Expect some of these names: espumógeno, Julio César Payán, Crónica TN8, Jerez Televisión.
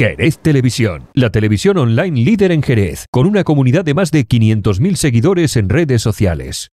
Jerez Televisión, la televisión online líder en Jerez, con una comunidad de más de 500.000 seguidores en redes sociales.